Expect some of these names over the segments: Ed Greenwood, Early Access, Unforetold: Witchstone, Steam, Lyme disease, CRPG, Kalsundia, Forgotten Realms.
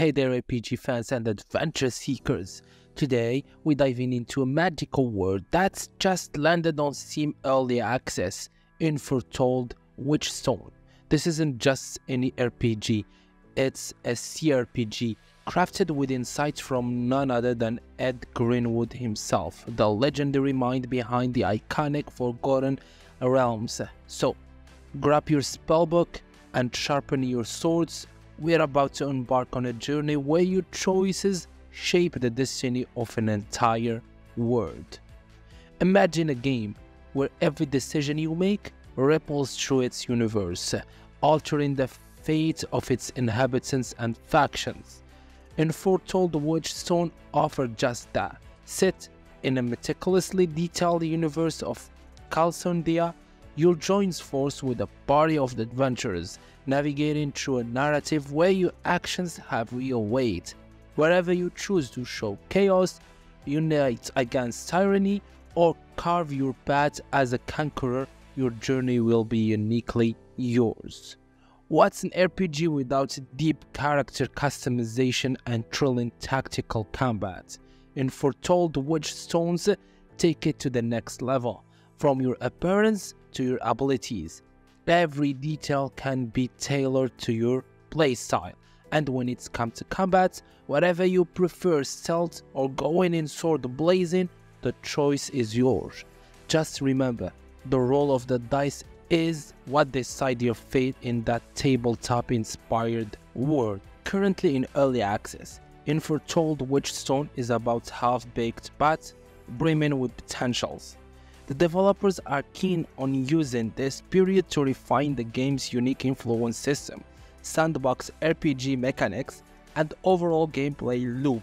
Hey there RPG fans and adventure seekers! Today we're diving into a magical world that's just landed on Steam Early Access, Unforetold: Witchstone. This isn't just any RPG, it's a CRPG crafted with insights from none other than Ed Greenwood himself, the legendary mind behind the iconic Forgotten Realms. So, grab your spellbook and sharpen your swords. We're about to embark on a journey where your choices shape the destiny of an entire world. Imagine a game where every decision you make ripples through its universe, altering the fate of its inhabitants and factions. Unforetold: Witchstone offers just that. Set in a meticulously detailed universe of Kalsundia, you'll join force with a party of adventurers, navigating through a narrative where your actions have real weight. Wherever you choose to show chaos, unite against tyranny, or carve your path as a conqueror, your journey will be uniquely yours. What's an RPG without deep character customization and thrilling tactical combat? Unforetold: Witchstone take it to the next level. From your appearance to your abilities, every detail can be tailored to your playstyle. And when it's come to combat, whatever you prefer, stealth or going in sword blazing, the choice is yours. Just remember, the roll of the dice is what decides your fate in that tabletop-inspired world. Currently in early access, Unforetold: Witchstone is about half-baked but brimming with potentials. The developers are keen on using this period to refine the game's unique influence system, sandbox RPG mechanics, and overall gameplay loop,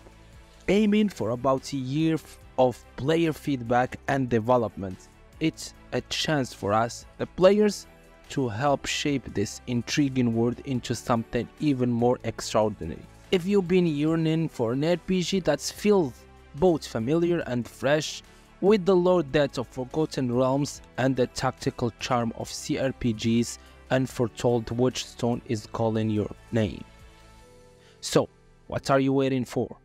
aiming for about a year of player feedback and development. It's a chance for us, the players, to help shape this intriguing world into something even more extraordinary. If you've been yearning for an RPG that feels both familiar and fresh, with the lore depth of Forgotten Realms and the tactical charm of CRPGs, Unforetold: Witchstone is calling your name. So, what are you waiting for?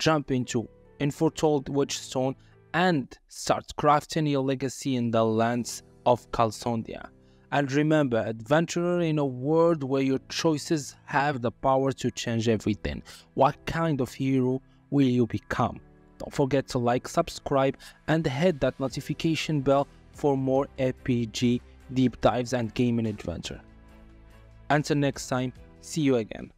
Jump into Unforetold: Witchstone and start crafting your legacy in the lands of Kalsundia. And remember, adventurer in a world where your choices have the power to change everything. What kind of hero will you become? Don't forget to like, subscribe, and hit that notification bell for more RPG deep dives and gaming adventure. Until next time, see you again.